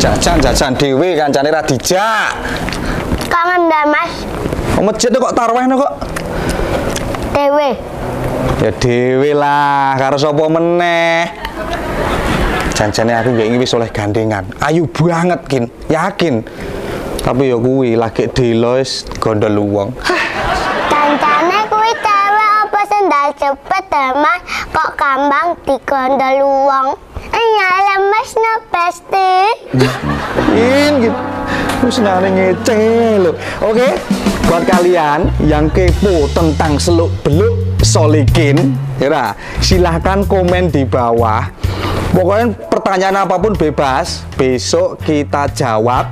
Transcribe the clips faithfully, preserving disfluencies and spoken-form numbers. Jajan-jajan dewe kancane ra dijak. Kangen dah, Mas. Masjid kok tarweh kok. Dewe. Ya dewe lah, karo sapa meneh. Janjane aku nggih iki wis oleh gandengan. Ayu banget, Kin. Yakin. Tapi ya kuwi lagi delos gondol wong. Janjane kuwi cewek apa sendal cepet, Mas? Kok kambang digondol wong? Iya, lemes no pasti. Kin, wis nang ngece lho. Oke, buat kalian yang kepo tentang seluk-beluk Solikin, ya, silahkan komen di bawah. Pokoknya pertanyaan apapun bebas. Besok kita jawab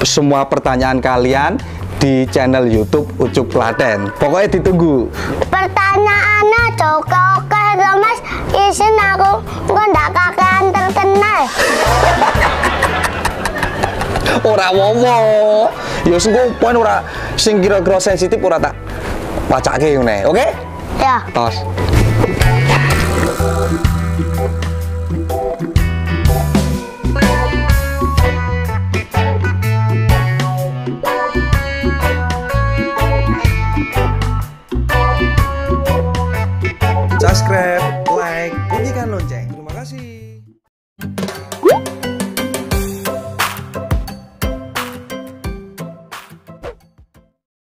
semua pertanyaan kalian di channel YouTube Ucup Klaten. Pokoknya ditunggu. Pertanyaannya cocok-cocok loh, Mas. Isin aku nggak kakean terkenal. Ora wowo. Ya sing poin ora sing kira-kira sensitif ora tak wacake ngene. Oke? Ya. Tos. Subscribe, like, bunyikan lonceng. Terima kasih.